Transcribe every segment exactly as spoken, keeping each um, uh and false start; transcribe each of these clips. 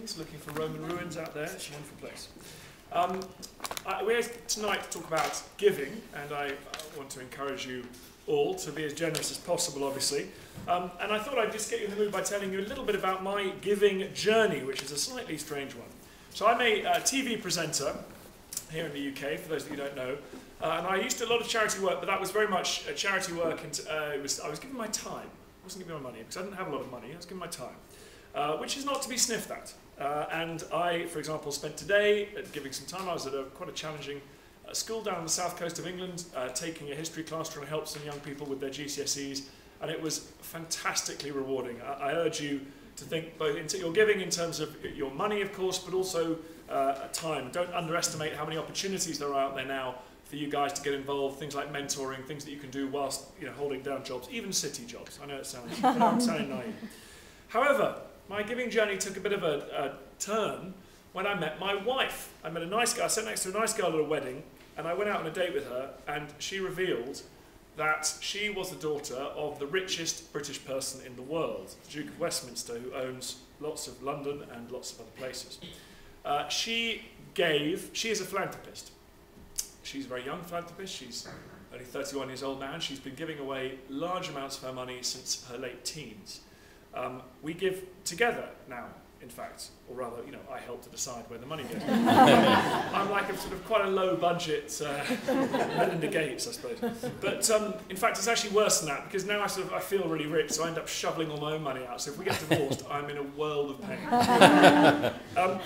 Republicans looking for Roman ruins out there. It's a wonderful place. Um, I, we're here tonight to talk about giving, and I, I want to encourage you all to be as generous as possible, obviously. Um, and I thought I'd just get you in the mood by telling you a little bit about my giving journey, which is a slightly strange one. So I'm a uh, T V presenter here in the U K, for those that you don't know. Uh, and I used to do a lot of charity work, but that was very much a charity work, and uh, it was, I was giving my time. I wasn't giving my money, because I didn't have a lot of money. I was giving my time, uh, which is not to be sniffed at. Uh, and I, for example, spent today at giving some time. I was at a, quite a challenging uh, school down on the south coast of England, uh, taking a history class, trying to help some young people with their G C S Es, and it was fantastically rewarding. I, I urge you to think both into your giving in terms of your money, of course, but also uh, time. Don't underestimate how many opportunities there are out there now for you guys to get involved, things like mentoring, things that you can do whilst, you know, holding down jobs, even city jobs. I know it sounds, I'm sounding naive. However, my giving journey took a bit of a, a turn when I met my wife. I met a nice girl, I sat next to a nice girl at a wedding, and I went out on a date with her, and she revealed that she was the daughter of the richest British person in the world, the Duke of Westminster, who owns lots of London and lots of other places. Uh, she gave, she is a philanthropist. She's a very young philanthropist. She's only thirty-one years old now, and she's been giving away large amounts of her money since her late teens. Um, we give together now, in fact, or rather, you know, I help to decide where the money goes. I'm like a sort of quite a low-budget uh, Melinda Gates, I suppose. But um, in fact, it's actually worse than that, because now I sort of I feel really rich, so I end up shoveling all my own money out. So if we get divorced, I'm in a world of pain. um,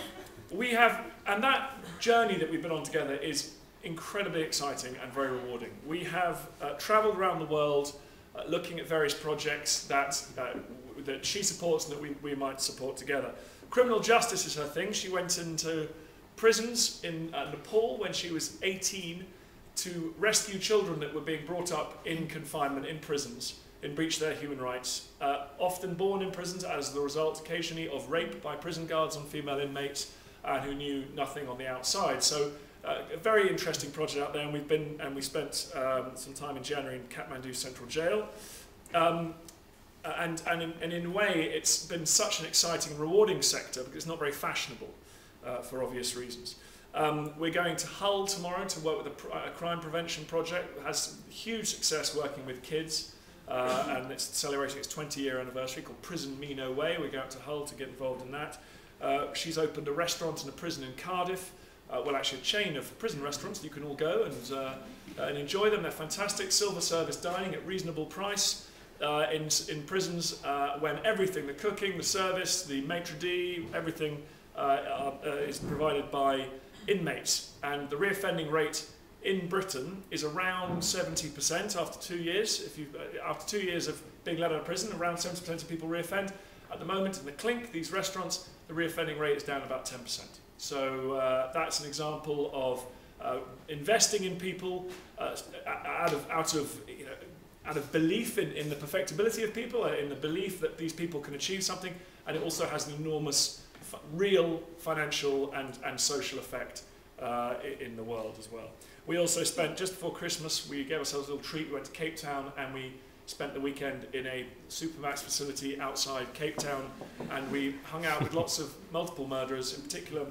we have, and that journey that we've been on together is incredibly exciting and very rewarding. We have uh, travelled around the world, uh, looking at various projects that uh, that she supports and that we, we might support together. Criminal justice is her thing. She went into prisons in uh, Nepal when she was eighteen to rescue children that were being brought up in confinement in prisons, in breach of their human rights, uh, often born in prisons as the result, occasionally, of rape by prison guards on female inmates and uh, who knew nothing on the outside. So. Uh, a very interesting project out there, and we've been and we spent um, some time in January in Kathmandu Central Jail, um, and and in, and in a way it's been such an exciting, rewarding sector because it's not very fashionable, uh, for obvious reasons. Um, we're going to Hull tomorrow to work with a, pr a crime prevention project that has huge success working with kids, uh, and it's celebrating its twenty year anniversary, called Prison Me No Way. We go out to Hull to get involved in that. Uh, she's opened a restaurant in a prison in Cardiff. Uh, well, actually a chain of prison restaurants. You can all go and, uh, and enjoy them. They're fantastic. Silver service dining at reasonable price uh, in, in prisons, uh, when everything, the cooking, the service, the maitre d', everything uh, are, uh, is provided by inmates. And the reoffending rate in Britain is around seventy percent after two years. If you, uh, after two years of being let out of prison, around seventy percent of people reoffend. At the moment in the Clink, these restaurants, the reoffending rate is down about ten percent. So uh, that's an example of uh, investing in people uh, out of out of you know, out of belief in, in the perfectibility of people, in the belief that these people can achieve something, and it also has an enormous f real financial and and social effect uh, in the world as well. We also spent, just before Christmas, we gave ourselves a little treat. We went to Cape Town and we spent the weekend in a supermax facility outside Cape Town, and we hung out with lots of multiple murderers, in particular,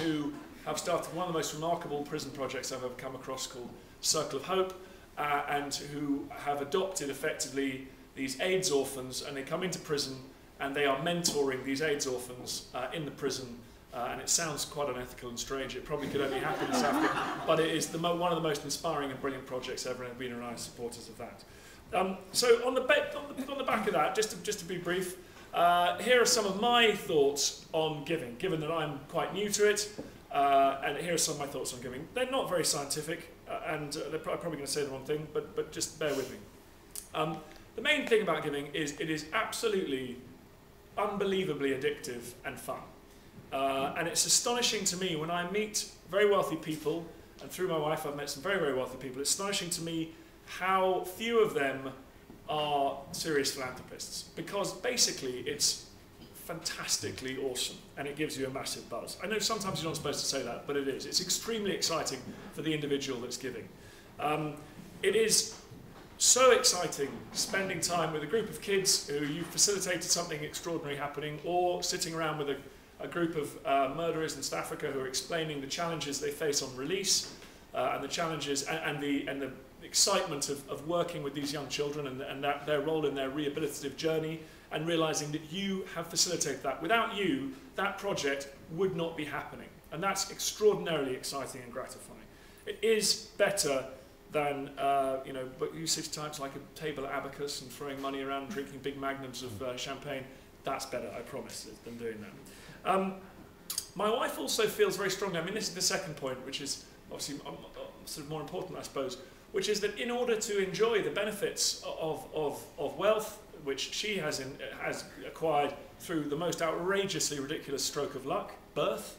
who have started one of the most remarkable prison projects I've ever come across, called Circle of Hope, uh, and who have adopted effectively these AIDS orphans, and they come into prison and they are mentoring these AIDS orphans uh, in the prison, uh, and it sounds quite unethical and strange. It probably could only happen in South Africa, but it is the mo one of the most inspiring and brilliant projects ever, and Edwina and I are supporters of that. Um, so on the, on, the, on the back of that, just to, just to be brief, Uh, here are some of my thoughts on giving, given that I'm quite new to it, uh, and here are some of my thoughts on giving. They're not very scientific, uh, and uh, they're pro probably going to say the wrong thing, but, but just bear with me. Um, the main thing about giving is it is absolutely, unbelievably addictive and fun. Uh, and it's astonishing to me when I meet very wealthy people, and through my wife I've met some very, very wealthy people, it's astonishing to me how few of them are serious philanthropists, because basically it's fantastically awesome and it gives you a massive buzz. I know sometimes you're not supposed to say that, but it is. It's extremely exciting for the individual that's giving. Um, it is so exciting spending time with a group of kids who you've facilitated something extraordinary happening, or sitting around with a, a group of uh, murderers in South Africa who are explaining the challenges they face on release, uh, and the challenges and, and the and the excitement of, of working with these young children, and, and that, their role in their rehabilitative journey, and realizing that you have facilitated that. Without you, that project would not be happening. And that's extraordinarily exciting and gratifying. It is better than uh, you know, but usage types like a table at Abacus and throwing money around and drinking big magnums of uh, champagne. That's better, I promise, than doing that. Um, my wife also feels very strongly, I mean, this is the second point, which is obviously sort of more important, I suppose, which is that in order to enjoy the benefits of, of, of wealth, which she has, in, has acquired through the most outrageously ridiculous stroke of luck, birth.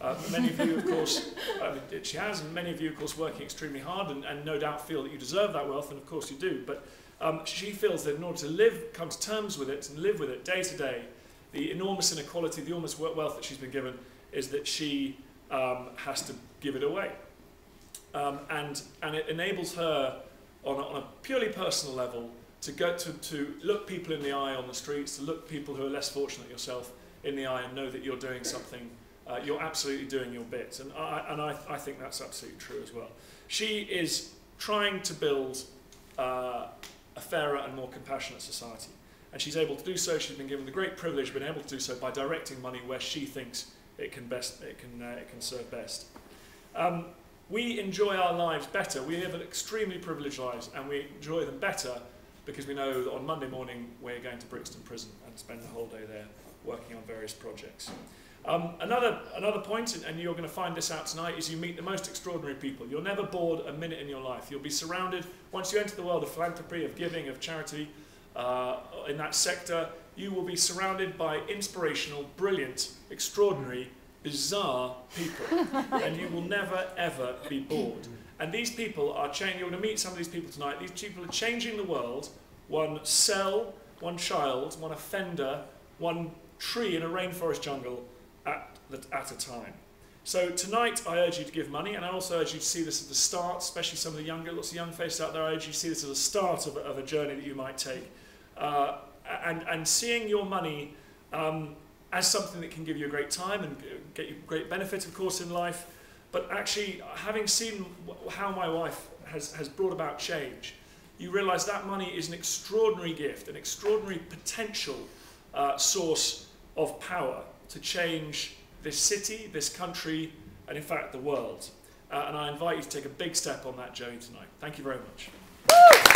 Uh, many of you, of course, uh, she has, and many of you, of course, working extremely hard and, and no doubt feel that you deserve that wealth, and of course you do, but um, she feels that in order to live, come to terms with it and live with it day to day, the enormous inequality, the enormous wealth that she's been given, is that she um, has to give it away. Um, and, and it enables her, on a, on a purely personal level, to go to, to look people in the eye on the streets, to look people who are less fortunate than yourself in the eye and know that you're doing something, uh, you're absolutely doing your bit. And, I, and I, I think that's absolutely true as well. She is trying to build uh, a fairer and more compassionate society. And she's able to do so. She's been given the great privilege of being able to do so by directing money where she thinks it can, best, it can, uh, it can serve best. Um, we enjoy our lives better. We live extremely privileged lives, and we enjoy them better because we know that on Monday morning we're going to Brixton Prison and spend the whole day there working on various projects. Um, another, another point, and you're going to find this out tonight, is you meet the most extraordinary people. You're never bored a minute in your life. You'll be surrounded, once you enter the world of philanthropy, of giving, of charity, uh, in that sector, you will be surrounded by inspirational, brilliant, extraordinary, bizarre people. And you will never, ever be bored. And these people are changing, you're going to meet some of these people tonight, these people are changing the world, one cell, one child, one offender, one tree in a rainforest jungle at, the, at a time. So tonight I urge you to give money, and I also urge you to see this as the start, especially some of the younger, lots of young faces out there, I urge you to see this as a start of a, of a journey that you might take. Uh, and, and seeing your money um, as something that can give you a great time and get you great benefit, of course, in life. But actually, having seen how my wife has, has brought about change, you realize that money is an extraordinary gift, an extraordinary potential uh, source of power to change this city, this country, and in fact, the world. Uh, and I invite you to take a big step on that journey tonight. Thank you very much.